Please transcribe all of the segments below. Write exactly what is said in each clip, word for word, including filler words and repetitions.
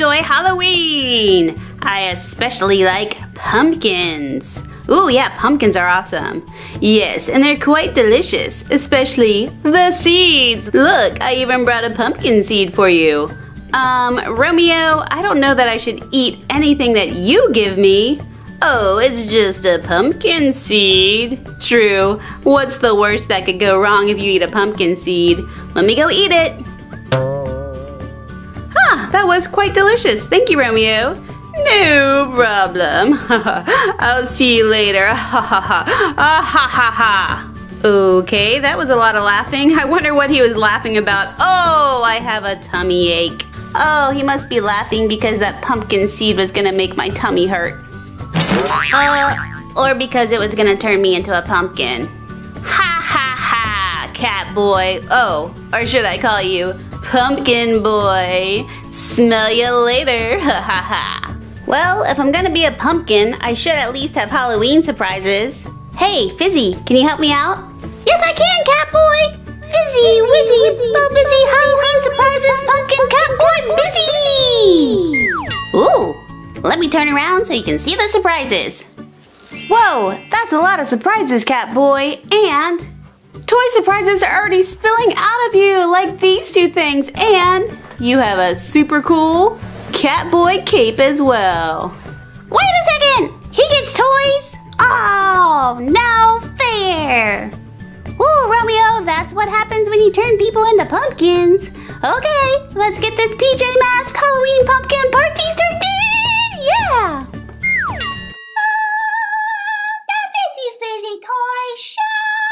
enjoy Halloween. I especially like pumpkins. Ooh, yeah, pumpkins are awesome. Yes, and they're quite delicious, especially the seeds. Look, I even brought a pumpkin seed for you. Um, Romeo, I don't know that I should eat anything that you give me. Oh, it's just a pumpkin seed. True. What's the worst that could go wrong if you eat a pumpkin seed? Let me go eat it. Huh, that was quite delicious. Thank you, Romeo. No problem. I'll see you later. Ha ha ha. Ha ha ha. Okay, that was a lot of laughing. I wonder what he was laughing about. Oh, I have a tummy ache. Oh, he must be laughing because that pumpkin seed was gonna make my tummy hurt. Uh, or because it was gonna turn me into a pumpkin. Ha ha ha, Catboy. Oh, or should I call you Pumpkin Boy? Smell you later. Ha ha ha. Well, if I'm gonna be a pumpkin, I should at least have Halloween surprises. Hey, Fizzy, can you help me out? Yes, I can, Catboy! Fizzy, Wizzy, Bo Busy, Halloween surprises, Pumpkin Catboy Busy! Ooh, let me turn around so you can see the surprises. Whoa, that's a lot of surprises, Catboy, and toy surprises are already spilling out of you, like these two things, and you have a super cool Catboy cape as well. Wait a second! He gets toys? Oh, no fair! Ooh, Romeo, that's what happens when you turn people into pumpkins. Okay, let's get this P J Masks Halloween pumpkin party started! Yeah! Oh, the Fizzy Fizzy Toy Show!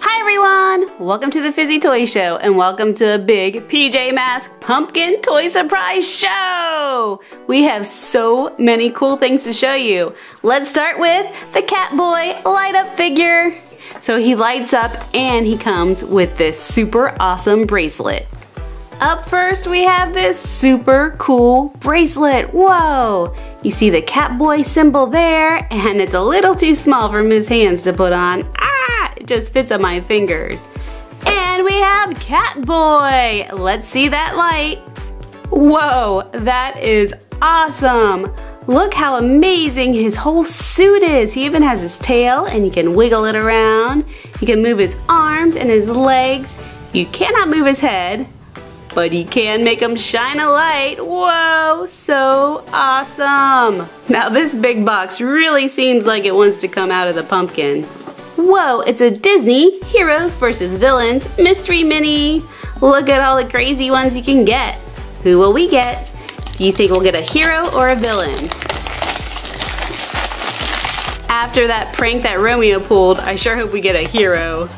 Hi, everyone! Welcome to the Fizzy Toy Show, and welcome to a big P J Masks Pumpkin Toy Surprise Show! We have so many cool things to show you. Let's start with the Catboy light-up figure. So he lights up and he comes with this super awesome bracelet. Up first, we have this super cool bracelet. Whoa! You see the Catboy symbol there, and it's a little too small for his hands to put on. Ah! It just fits on my fingers. And we have Catboy. Let's see that light. Whoa, that is awesome! Look how amazing his whole suit is. He even has his tail and he can wiggle it around. He can move his arms and his legs. You cannot move his head, but you can make him shine a light. Whoa, so awesome. Now this big box really seems like it wants to come out of the pumpkin. Whoa, it's a Disney Heroes versus Villains Mystery Mini. Look at all the crazy ones you can get. Who will we get? Do you think we'll get a hero or a villain? After that prank that Romeo pulled, I sure hope we get a hero.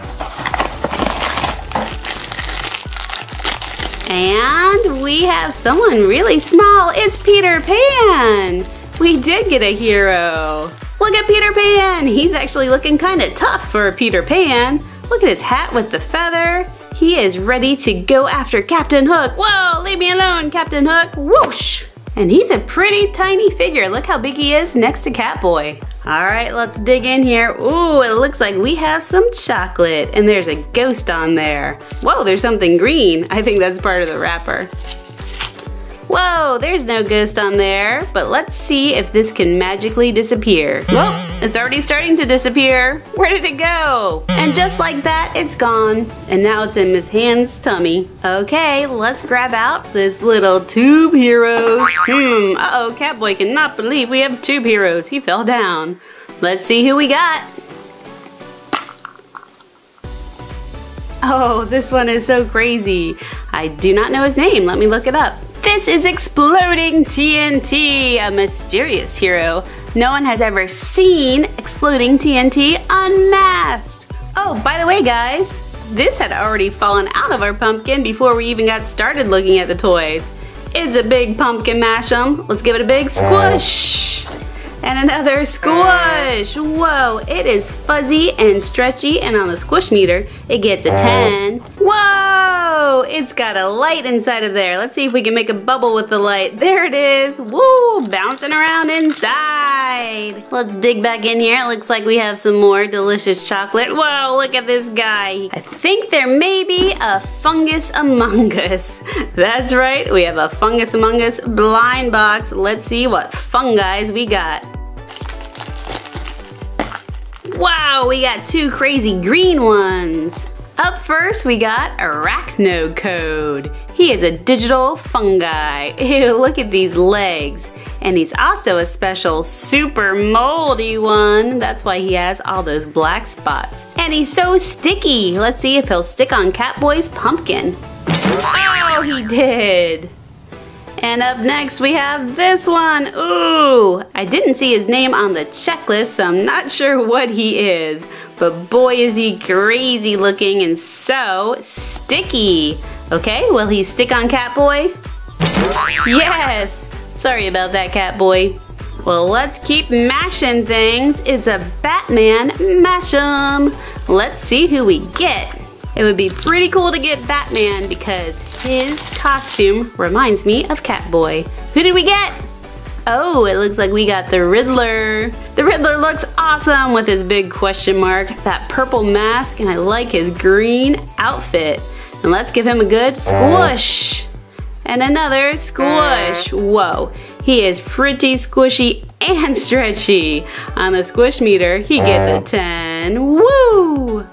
And we have someone really small. It's Peter Pan. We did get a hero. Look at Peter Pan. He's actually looking kind of tough for Peter Pan. Look at his hat with the feather. He is ready to go after Captain Hook. Whoa, leave me alone, Captain Hook. Whoosh! And he's a pretty tiny figure. Look how big he is next to Catboy. All right, let's dig in here. Ooh, it looks like we have some chocolate and there's a ghost on there. Whoa, there's something green. I think that's part of the wrapper. Whoa, there's no ghost on there, but let's see if this can magically disappear. Whoa, it's already starting to disappear. Where did it go? And just like that, it's gone. And now it's in Miss Hand's tummy. Okay, let's grab out this little tube heroes. Hmm, uh-oh, Catboy cannot believe we have tube heroes. He fell down. Let's see who we got. Oh, this one is so crazy. I do not know his name. Let me look it up. This is Exploding T N T, a mysterious hero. No one has ever seen Exploding T N T unmasked. Oh, by the way, guys, this had already fallen out of our pumpkin before we even got started looking at the toys. It's a big pumpkin mashem. Let's give it a big squish. And another squish. Whoa, it is fuzzy and stretchy, and on the squish meter, it gets a ten. Whoa! It's got a light inside of there. Let's see if we can make a bubble with the light. There it is. Woo! Bouncing around inside. Let's dig back in here. It looks like we have some more delicious chocolate. Whoa, look at this guy. I think there may be a fungus among us. That's right. We have a fungus among us blind box. Let's see what fungi we got. Wow, we got two crazy green ones. Up first, we got Arachnocode. He is a digital fungi. Ew, look at these legs. And he's also a special super moldy one. That's why he has all those black spots. And he's so sticky. Let's see if he'll stick on Catboy's pumpkin. Oh, he did. And up next, we have this one. Ooh, I didn't see his name on the checklist, so I'm not sure what he is. But boy, is he crazy looking and so sticky. Okay, will he stick on Catboy? Yes! Sorry about that, Catboy. Well, let's keep mashing things. It's a Batman Mash-em. Let's see who we get. It would be pretty cool to get Batman because his costume reminds me of Catboy. Who did we get? Oh, it looks like we got the Riddler. The Riddler looks awesome with his big question mark, that purple mask, and I like his green outfit. And let's give him a good squish. And another squish. Whoa, he is pretty squishy and stretchy. On the squish meter, he gets a ten. Woo!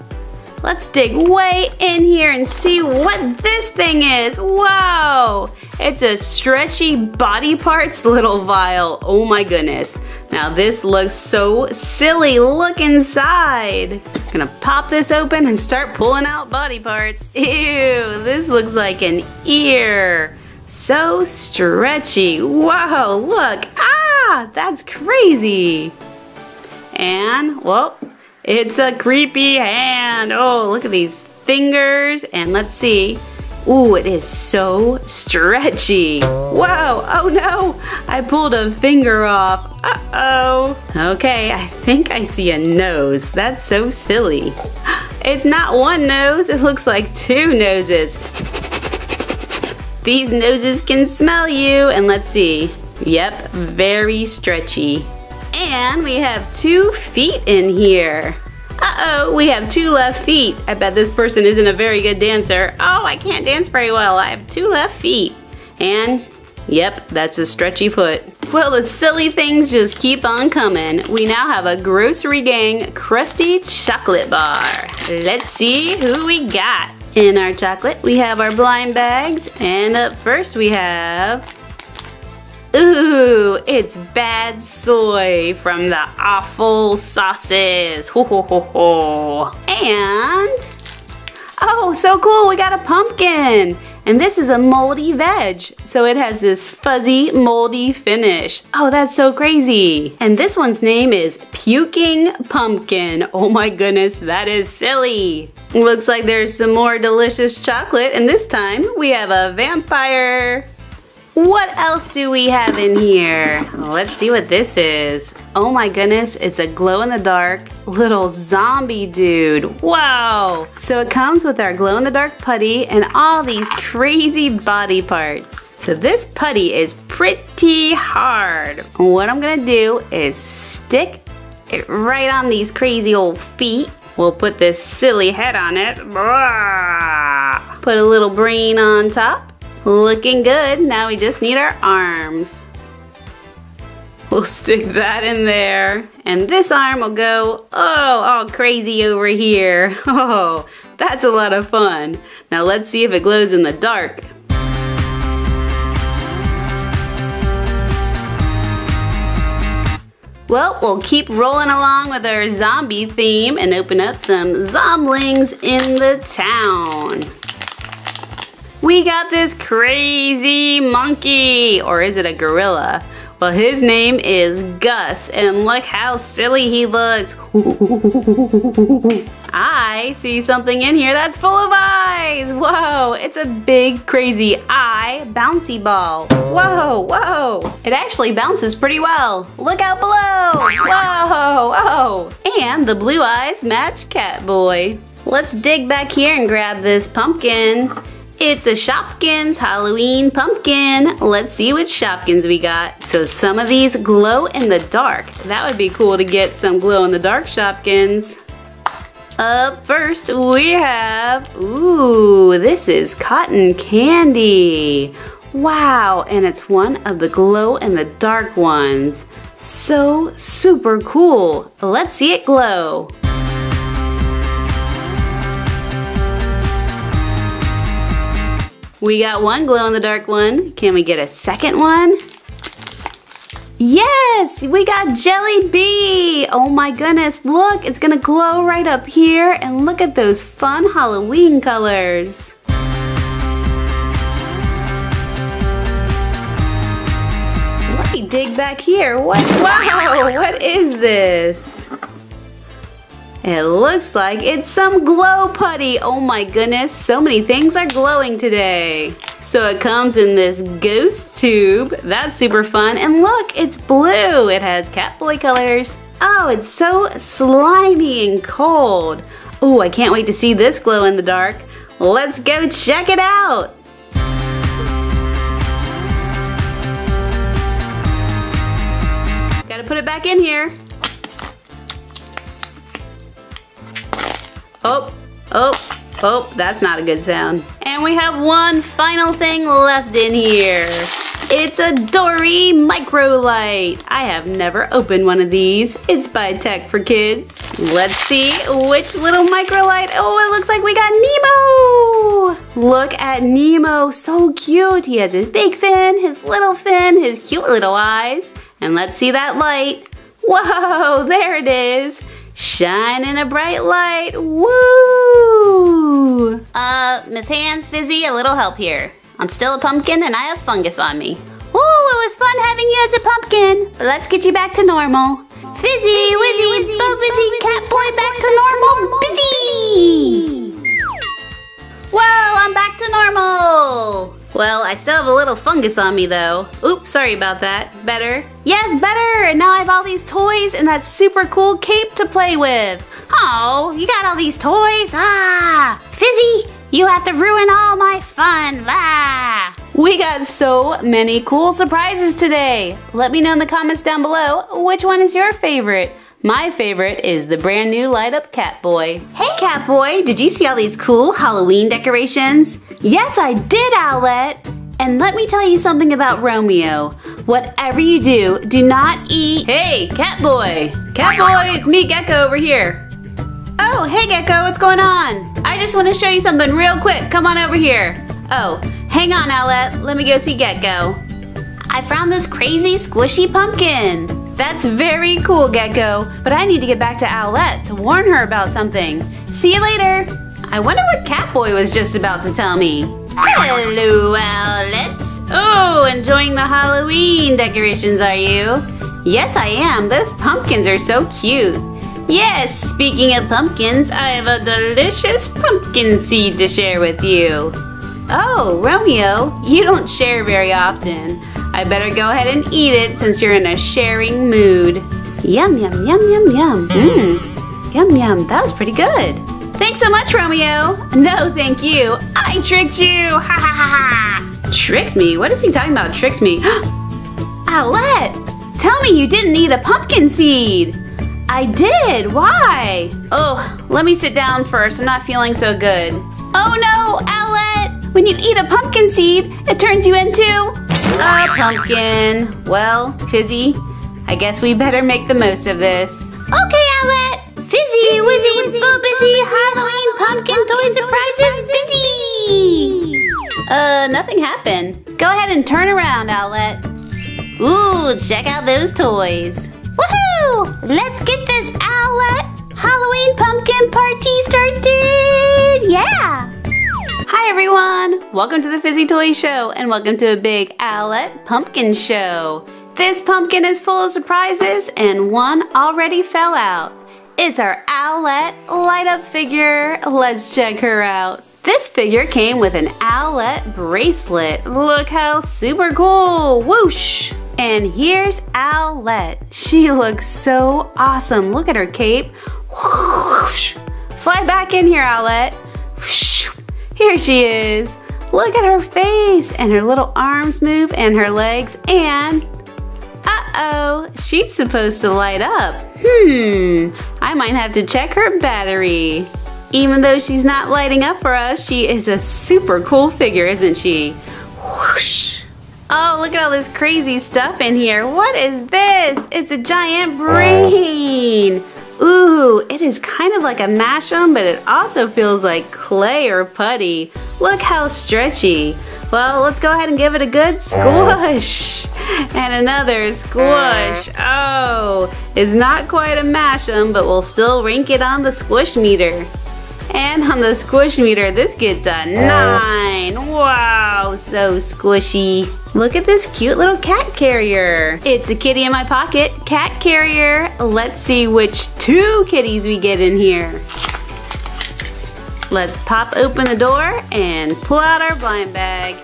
Let's dig way in here and see what this thing is. Wow! It's a stretchy body parts little vial. Oh my goodness. Now this looks so silly. Look inside. I'm gonna pop this open and start pulling out body parts. Ew, this looks like an ear. So stretchy. Whoa, look. Ah, that's crazy. And, whoa. It's a creepy hand. Oh, look at these fingers. And let's see. Ooh, it is so stretchy. Whoa, oh no. I pulled a finger off. Uh-oh. Okay, I think I see a nose. That's so silly. It's not one nose. It looks like two noses. These noses can smell you. And let's see. Yep, very stretchy. And we have two feet in here. Uh-oh, we have two left feet. I bet this person isn't a very good dancer. Oh, I can't dance very well. I have two left feet. And, yep, that's a stretchy foot. Well, the silly things just keep on coming. We now have a Grocery Gang Krusty Chocolate Bar. Let's see who we got. In our chocolate, we have our blind bags. And up first, we have... Ooh, it's Bad Soy from the Awful Sauces. Ho, ho, ho, ho. And, oh, so cool, we got a pumpkin. And this is a moldy veg. So it has this fuzzy, moldy finish. Oh, that's so crazy. And this one's name is Puking Pumpkin. Oh my goodness, that is silly. Looks like there's some more delicious chocolate. And this time, we have a vampire. What else do we have in here? Let's see what this is. Oh my goodness, it's a glow-in-the-dark little zombie dude. Wow! So it comes with our glow-in-the-dark putty and all these crazy body parts. So this putty is pretty hard. What I'm gonna do is stick it right on these crazy old feet. We'll put this silly head on it. Put a little brain on top. Looking good. Now we just need our arms. We'll stick that in there. And this arm will go, oh, all crazy over here. Oh, that's a lot of fun. Now let's see if it glows in the dark. Well, we'll keep rolling along with our zombie theme and open up some zomblings in the town. We got this crazy monkey, or is it a gorilla? Well, his name is Gus, and look how silly he looks. I see something in here that's full of eyes. Whoa, it's a big, crazy eye bouncy ball. Whoa, whoa. It actually bounces pretty well. Look out below. Whoa, whoa. And the blue eyes match Catboy. Let's dig back here and grab this pumpkin. It's a Shopkins Halloween pumpkin. Let's see what Shopkins we got. So some of these glow in the dark. That would be cool to get some glow in the dark Shopkins. Up first we have, ooh, this is cotton candy. Wow, and it's one of the glow in the dark ones. So super cool. Let's see it glow. We got one glow-in-the-dark one. Can we get a second one? Yes, we got Jelly Bee. Oh my goodness, look, it's gonna glow right up here and look at those fun Halloween colors. Let me dig back here. What? Wow, what is this? It looks like it's some glow putty. Oh my goodness, so many things are glowing today. So it comes in this ghost tube. That's super fun. And look, it's blue. It has Catboy colors. Oh, it's so slimy and cold. Oh, I can't wait to see this glow in the dark. Let's go check it out. Gotta put it back in here. Oh, oh, oh, that's not a good sound. And we have one final thing left in here. It's a Dory Microlight. I have never opened one of these. It's by Tech for Kids. Let's see which little Microlight. Oh, it looks like we got Nemo. Look at Nemo, so cute. He has his big fin, his little fin, his cute little eyes. And let's see that light. Whoa, there it is. Shining a bright light, woo! Uh, Miss Hands, Fizzy, a little help here. I'm still a pumpkin and I have fungus on me. Woo, it was fun having you as a pumpkin, but let's get you back to normal. Fizzy, Fizzy Wizzy, Wizzy Bo Busy, Catboy, back to normal, Busy! Whoa, I'm back to normal! Well, I still have a little fungus on me though. Oops, sorry about that. Better? Yes, better! And now I have all these toys and that super cool cape to play with. Oh, you got all these toys? Ah! Fizzy, you have to ruin all my fun. Ah! We got so many cool surprises today. Let me know in the comments down below which one is your favorite. My favorite is the brand new light up Catboy. Hey Catboy, did you see all these cool Halloween decorations? Yes, I did, Owlette. And let me tell you something about Romeo. Whatever you do, do not eat. Hey, Catboy. Catboy, it's me, Gekko, over here. Oh, hey Gekko, what's going on? I just want to show you something real quick. Come on over here. Oh, hang on, Owlette. Let me go see Gekko. I found this crazy squishy pumpkin. That's very cool, Gekko, but I need to get back to Owlette to warn her about something. See you later. I wonder what Catboy was just about to tell me. Hello, Owlette. Oh, enjoying the Halloween decorations, are you? Yes, I am. Those pumpkins are so cute. Yes, speaking of pumpkins, I have a delicious pumpkin seed to share with you. Oh, Romeo, you don't share very often. I better go ahead and eat it since you're in a sharing mood. Yum, yum, yum, yum, yum. Mmm, yum, yum, that was pretty good. Thanks so much, Romeo. No, thank you. I tricked you, ha, ha, ha, ha. Tricked me? What is he talking about, tricked me? Owlette, tell me you didn't eat a pumpkin seed. I did, why? Oh, let me sit down first, I'm not feeling so good. Oh no, Owlette, when you eat a pumpkin seed, it turns you into... a pumpkin. Well, Fizzy, I guess we better make the most of this. Okay, Owlette. Fizzy, Wizzy, Bo Busy, Halloween pumpkin toy surprises, Busy. Uh, nothing happened. Go ahead and turn around, Owlette. Ooh, check out those toys. Woohoo! Let's get this Owlette Halloween pumpkin party started. Yeah. Hi everyone! Welcome to the Fizzy Toy Show and welcome to a big Owlette Pumpkin Show. This pumpkin is full of surprises and one already fell out. It's our Owlette light up figure. Let's check her out. This figure came with an Owlette bracelet. Look how super cool! Whoosh! And here's Owlette. She looks so awesome. Look at her cape. Whoosh! Fly back in here, Owlette. Here she is. Look at her face, and her little arms move, and her legs, and uh-oh, she's supposed to light up. Hmm, I might have to check her battery. Even though she's not lighting up for us, she is a super cool figure, isn't she? Whoosh. Oh, look at all this crazy stuff in here. What is this? It's a giant brain. Ooh, it is kind of like a mashem, but it also feels like clay or putty. Look how stretchy. Well, let's go ahead and give it a good squish. And another squish. Oh, it's not quite a mashem, but we'll still rank it on the squish meter. And on the squish meter, this gets a nine. Wow, so squishy. Look at this cute little cat carrier. It's a kitty in my pocket, cat carrier. Let's see which two kitties we get in here. Let's pop open the door and pull out our blind bag.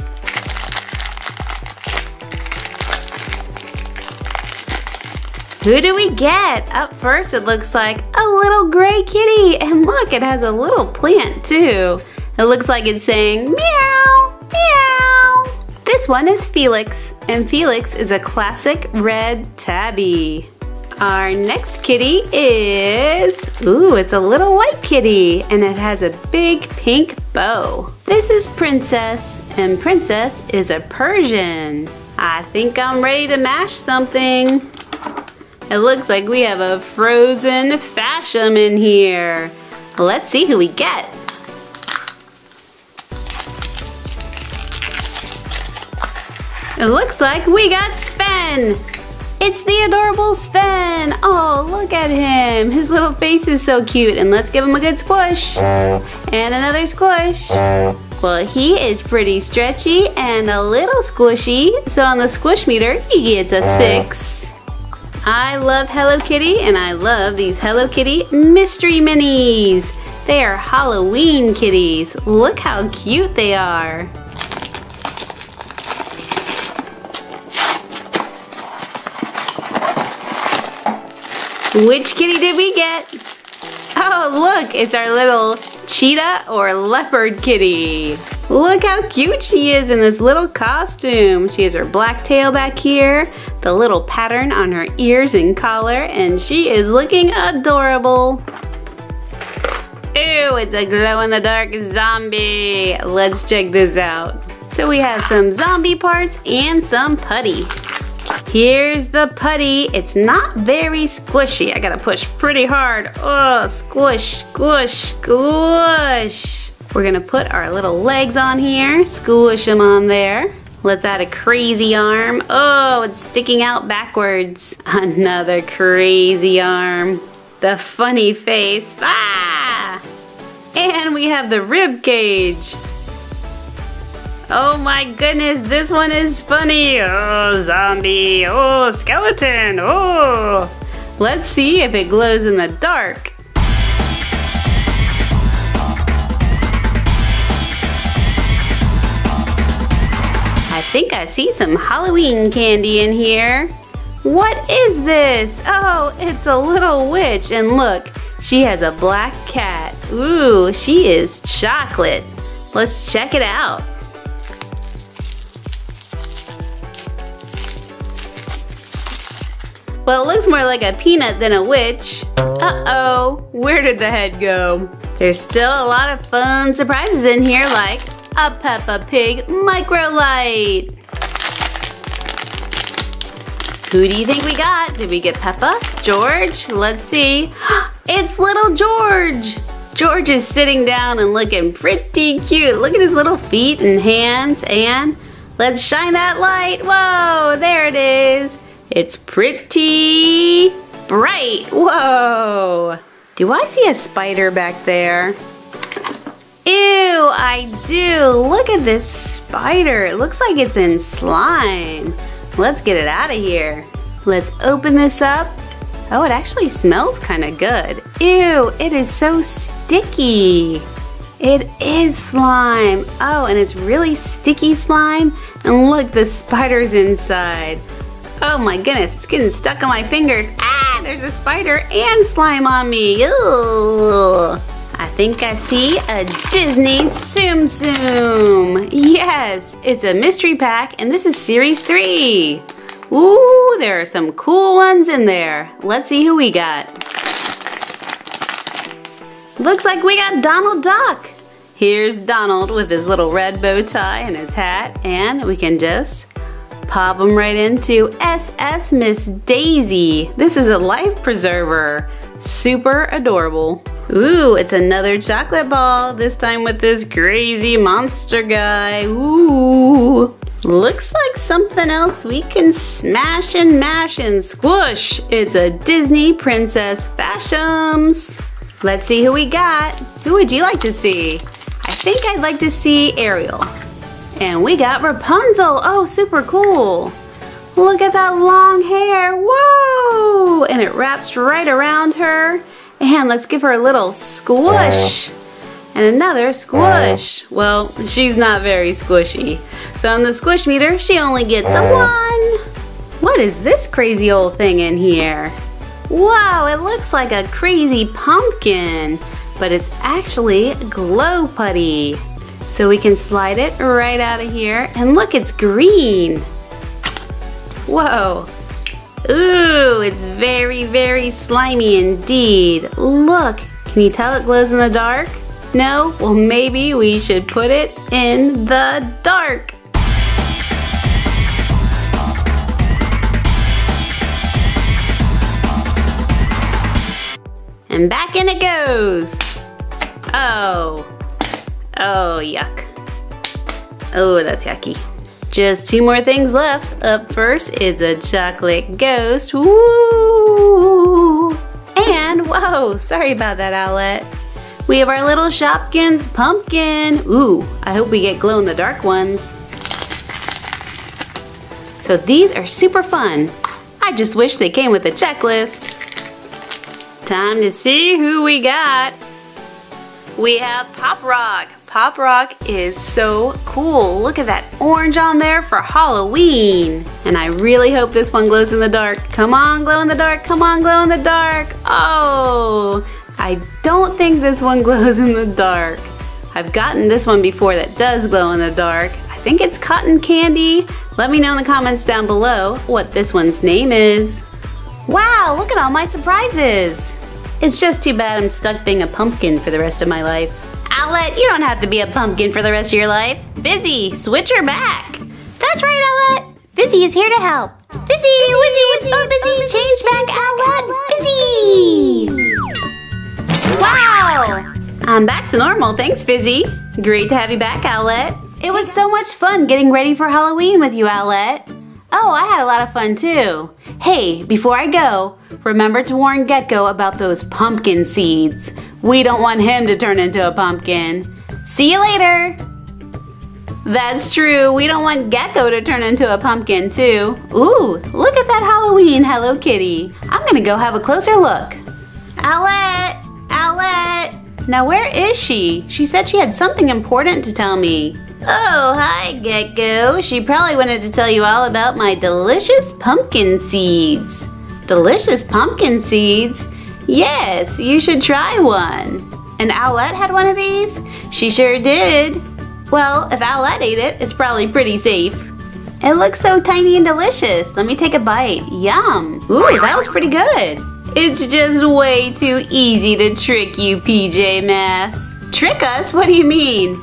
Who do we get? Up first, it looks like a little gray kitty. And look, it has a little plant too. It looks like it's saying, meow, meow. This one is Felix, and Felix is a classic red tabby. Our next kitty is, ooh, it's a little white kitty, and it has a big pink bow. This is Princess, and Princess is a Persian. I think I'm ready to mash something. It looks like we have a frozen fashion in here. Let's see who we get. It looks like we got Sven. It's the adorable Sven. Oh, look at him. His little face is so cute. And let's give him a good squish. And another squish. Well, he is pretty stretchy and a little squishy. So on the squish meter, he gets a six. I love Hello Kitty, and I love these Hello Kitty mystery minis. They are Halloween kitties. Look how cute they are. Which kitty did we get? Oh, look, it's our little cheetah or leopard kitty. Look how cute she is in this little costume. She has her black tail back here, the little pattern on her ears and collar, and she is looking adorable. Ew, it's a glow-in-the-dark zombie. Let's check this out. So we have some zombie parts and some putty. Here's the putty. It's not very squishy. I gotta push pretty hard. Oh, squish, squish, squish. We're gonna put our little legs on here, squish them on there. Let's add a crazy arm. Oh, it's sticking out backwards. Another crazy arm. The funny face. Ah! And we have the rib cage. Oh my goodness, this one is funny. Oh, zombie. Oh, skeleton. Oh. Let's see if it glows in the dark. I think I see some Halloween candy in here. What is this? Oh, it's a little witch, and look, she has a black cat. Ooh, she is chocolate. Let's check it out. Well, it looks more like a peanut than a witch. Uh-oh, where did the head go? There's still a lot of fun surprises in here, like a Peppa Pig microlight. Who do you think we got? Did we get Peppa? George? Let's see. It's little George. George is sitting down and looking pretty cute. Look at his little feet and hands, and let's shine that light. Whoa, there it is. It's pretty bright. Whoa. Do I see a spider back there? Ew, I do. Look at this spider. It looks like it's in slime. Let's get it out of here. Let's open this up. Oh, it actually smells kind of good. Ew, it is so sticky. It is slime. Oh, and it's really sticky slime. And look, the spider's inside. Oh my goodness, it's getting stuck on my fingers. Ah, there's a spider and slime on me. Ew. I think I see a Disney Tsum Tsum. Yes, it's a mystery pack, and this is series three. Ooh, there are some cool ones in there. Let's see who we got. Looks like we got Donald Duck. Here's Donald with his little red bow tie and his hat, and we can just pop him right into S S Miss Daisy. This is a life preserver. Super adorable. Ooh, it's another chocolate ball, this time with this crazy monster guy. Ooh. Looks like something else we can smash and mash and squish. It's a Disney Princess Fashions. Let's see who we got. Who would you like to see? I think I'd like to see Ariel. And we got Rapunzel. Oh, super cool. Look at that long hair. Whoa! And it wraps right around her. And let's give her a little squish. And another squish. Well, she's not very squishy. So on the squish meter, she only gets a one. What is this crazy old thing in here? Wow, it looks like a crazy pumpkin, but it's actually glow putty. So we can slide it right out of here. And look, it's green. Whoa. Ooh, it's very, very slimy indeed. Look, can you tell it glows in the dark? No? Well, maybe we should put it in the dark. And back in it goes. Oh. Oh, yuck. Oh, that's yucky. Just two more things left. Up first is a chocolate ghost. Woo! And, whoa, sorry about that, Owlette. We have our little Shopkins pumpkin. Ooh, I hope we get glow-in-the-dark ones. So these are super fun. I just wish they came with a checklist. Time to see who we got. We have Pop Rock. Pop Rock is so cool. Look at that orange on there for Halloween. And I really hope this one glows in the dark. Come on, glow in the dark. Come on, glow in the dark. Oh. I don't think this one glows in the dark. I've gotten this one before that does glow in the dark. I think it's cotton candy. Let me know in the comments down below what this one's name is. Wow, look at all my surprises. It's just too bad I'm stuck being a pumpkin for the rest of my life. Owlette, you don't have to be a pumpkin for the rest of your life. Fizzy, switch her back. That's right, Owlette. Fizzy is here to help. Fizzy, Fizzy, Fizzy, Fizzy, change back, Owlette, Fizzy. Wow! I'm back to normal. Thanks, Fizzy. Great to have you back, Owlette. It was so much fun getting ready for Halloween with you, Owlette. Oh, I had a lot of fun, too. Hey, before I go, remember to warn Gekko about those pumpkin seeds. We don't want him to turn into a pumpkin. See you later! That's true. We don't want Gekko to turn into a pumpkin, too. Ooh, look at that Halloween Hello Kitty. I'm gonna go have a closer look. Owlette! Owlette! Now where is she? She said she had something important to tell me. Oh, hi, Gekko. She probably wanted to tell you all about my delicious pumpkin seeds. Delicious pumpkin seeds? Yes, you should try one. And Owlette had one of these? She sure did. Well, if Owlette ate it, it's probably pretty safe. It looks so tiny and delicious. Let me take a bite. Yum. Ooh, that was pretty good. It's just way too easy to trick you, P J Masks. Trick us? What do you mean?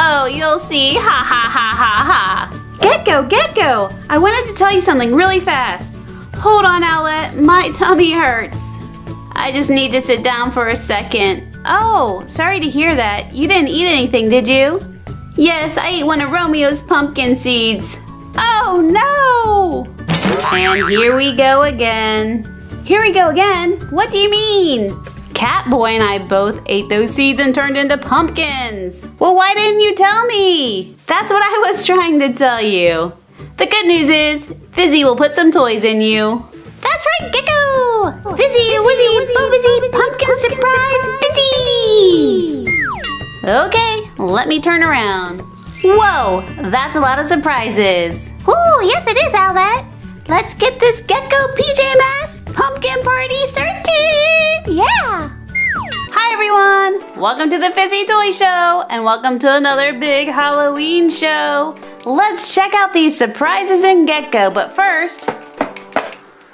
Oh, you'll see. Ha ha ha ha ha. Gekko, Gekko! I wanted to tell you something really fast. Hold on, Owlette. My tummy hurts. I just need to sit down for a second. Oh, sorry to hear that. You didn't eat anything, did you? Yes, I ate one of Romeo's pumpkin seeds. Oh, no! And here we go again. Here we go again. What do you mean? Catboy and I both ate those seeds and turned into pumpkins. Well, why didn't you tell me? That's what I was trying to tell you. The good news is, Fizzy will put some toys in you. That's right, Gekko! Fizzy, Fizzy, Wizzy, Bo Fizzy, pumpkin surprise, Fizzy! Okay, let me turn around. Whoa, that's a lot of surprises. Ooh, yes it is, Owlette. Let's get this Gekko P J Masks pumpkin party started! Yeah! Hi everyone! Welcome to the Fizzy Toy Show, and welcome to another big Halloween show. Let's check out these surprises in Gekko, but first,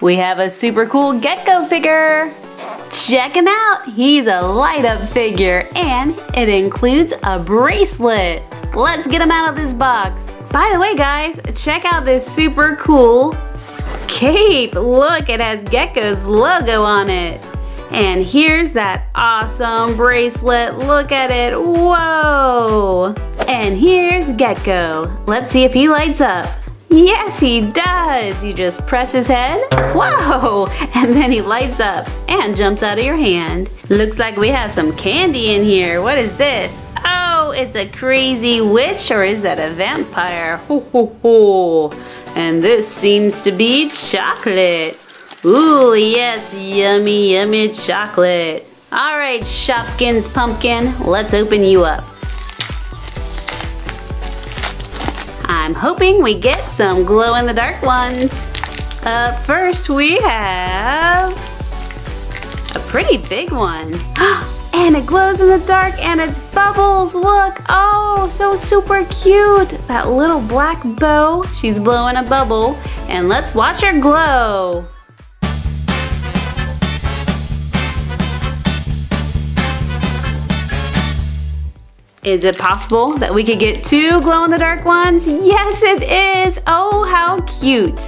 we have a super cool Gekko figure. Check him out, he's a light up figure, and it includes a bracelet. Let's get him out of this box. By the way guys, check out this super cool cape. Look, it has Gekko's logo on it. And here's that awesome bracelet. Look at it. Whoa! And here's Gekko. Let's see if he lights up. Yes, he does. You just press his head. Whoa! And then he lights up and jumps out of your hand. Looks like we have some candy in here. What is this? Oh, it's a crazy witch, or is that a vampire? Ho ho ho! And this seems to be chocolate. Ooh, yes, yummy, yummy chocolate. All right, Shopkins Pumpkin, let's open you up. I'm hoping we get some glow-in-the-dark ones. Up first, we have a pretty big one. And it glows in the dark and it's bubbles, look. Oh, so super cute. That little black bow, she's blowing a bubble. And let's watch her glow. Is it possible that we could get two glow-in-the-dark ones? Yes, it is! Oh, how cute!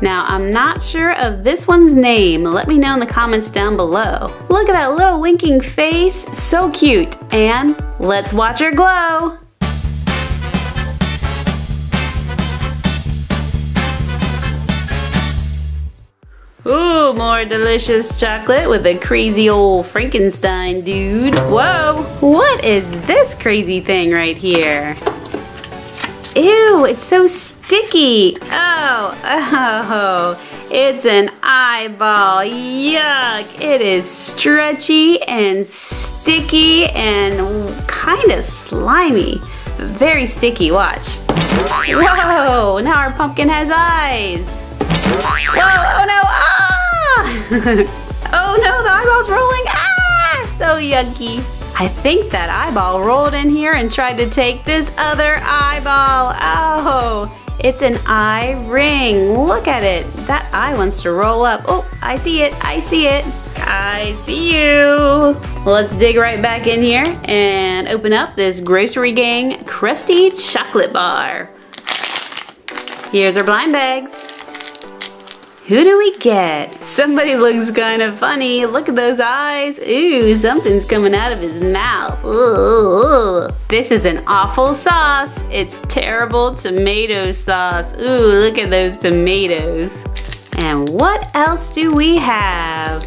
Now, I'm not sure of this one's name. Let me know in the comments down below. Look at that little winking face. So cute. And let's watch her glow. Ooh, more delicious chocolate with a crazy old Frankenstein dude. Whoa, what is this crazy thing right here? Ew, it's so sticky. Oh, oh, it's an eyeball. Yuck, it is stretchy and sticky and kind of slimy. Very sticky, watch. Whoa, now our pumpkin has eyes. Whoa, oh no, ah! Oh no, the eyeball's rolling. Ah, so yucky. I think that eyeball rolled in here and tried to take this other eyeball. Oh, it's an eye ring. Look at it. That eye wants to roll up. Oh, I see it. I see it. I see you. Let's dig right back in here and open up this Grocery Gang Krusty Chocolate Bar. Here's our blind bags. Who do we get? Somebody looks kind of funny. Look at those eyes. Ooh, something's coming out of his mouth. Ooh, this is an awful sauce. It's terrible tomato sauce. Ooh, look at those tomatoes. And what else do we have?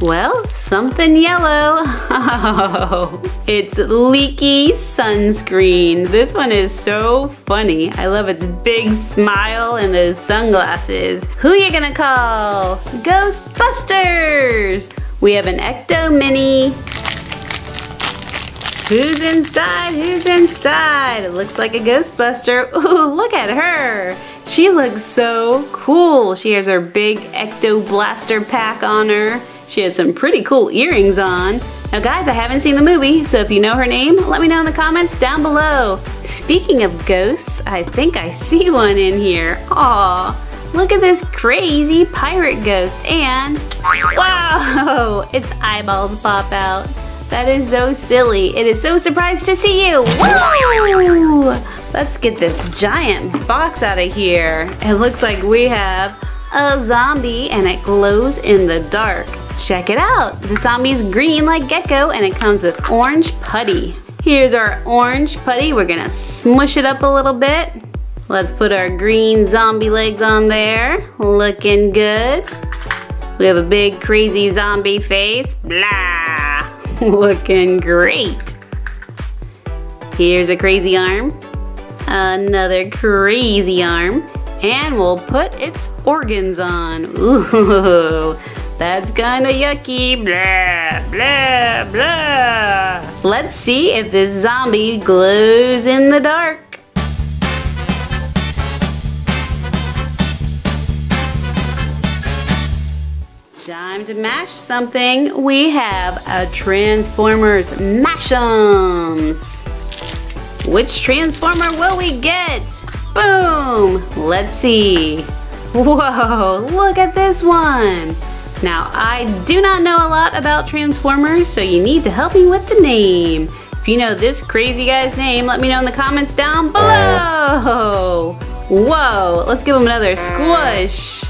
Well, something yellow. Oh, it's leaky sunscreen. This one is so funny. I love its big smile and those sunglasses. Who are you gonna call? Ghostbusters! We have an Ecto Mini. Who's inside? Who's inside? It looks like a Ghostbuster. Ooh, look at her. She looks so cool. She has her big Ecto Blaster pack on her. She has some pretty cool earrings on. Now guys, I haven't seen the movie, so if you know her name, let me know in the comments down below. Speaking of ghosts, I think I see one in here. Aww, look at this crazy pirate ghost, and wow, its eyeballs pop out. That is so silly. It is so surprised to see you. Woo! Let's get this giant box out of here. It looks like we have a zombie and it glows in the dark. Check it out! The zombie's green like Gekko and it comes with orange putty. Here's our orange putty. We're gonna smush it up a little bit. Let's put our green zombie legs on there. Looking good. We have a big crazy zombie face. Blah! Looking great. Here's a crazy arm. Another crazy arm. And we'll put its organs on. Ooh, that's kinda yucky. Blah, blah, blah. Let's see if this zombie glows in the dark. Time to mash something. We have a Transformers Mash'ems. Which Transformer will we get? Boom! Let's see. Whoa, look at this one. Now, I do not know a lot about Transformers, so you need to help me with the name. If you know this crazy guy's name, let me know in the comments down below. Whoa, let's give him another squish.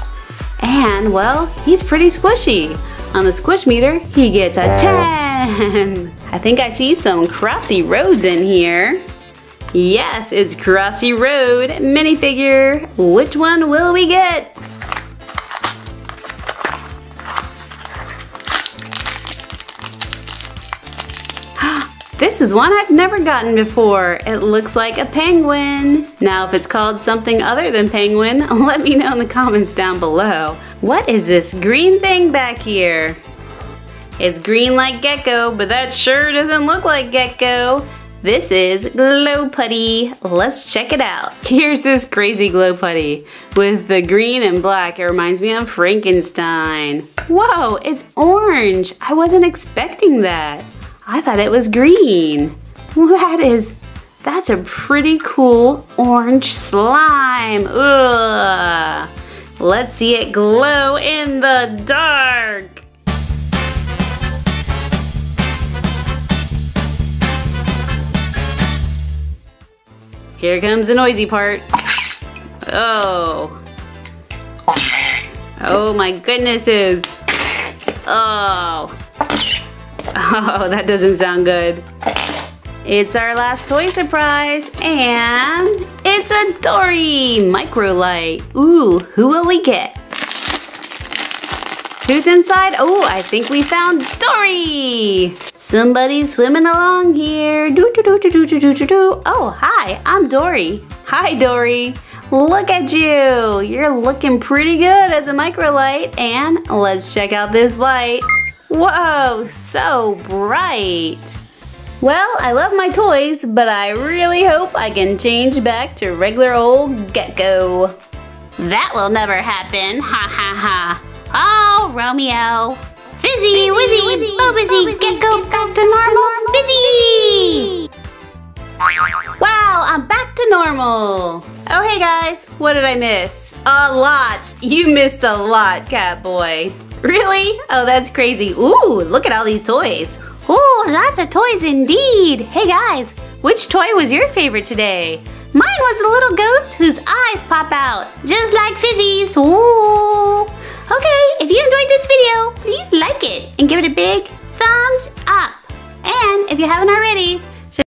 And, well, he's pretty squishy. On the squish meter, he gets a ten. I think I see some Crossy Roads in here. Yes, it's Crossy Road minifigure. Which one will we get? This is one I've never gotten before. It looks like a penguin. Now, if it's called something other than penguin, let me know in the comments down below. What is this green thing back here? It's green like Gekko, but that sure doesn't look like Gekko. This is Glow Putty. Let's check it out. Here's this crazy Glow Putty with the green and black. It reminds me of Frankenstein. Whoa, it's orange. I wasn't expecting that. I thought it was green. Well, that is, that's a pretty cool orange slime. Ugh. Let's see it glow in the dark. Here comes the noisy part. Oh. Oh my goodnesses. Oh. Oh, that doesn't sound good. It's our last toy surprise, and it's a Dory Microlite. Ooh, who will we get? Who's inside? Oh, I think we found Dory. Somebody's swimming along here. Do, do, do, do, do, do, do, do. Oh, hi, I'm Dory. Hi, Dory. Look at you. You're looking pretty good as a Microlite, and let's check out this light. Whoa, so bright. Well, I love my toys, but I really hope I can change back to regular old Gekko. That will never happen, ha ha ha. Oh, Romeo. Fizzy, Wizzy, Wizzy, Bo Busy, Gekko, back to normal, Fizzy! Wow, I'm back to normal. Oh, hey guys, what did I miss? A lot. You missed a lot, Catboy. Really? Oh, that's crazy. Ooh, look at all these toys. Ooh, lots of toys indeed. Hey guys, which toy was your favorite today? Mine was the little ghost whose eyes pop out, just like Fizzy's. Ooh. Okay, if you enjoyed this video, please like it and give it a big thumbs up. And if you haven't already,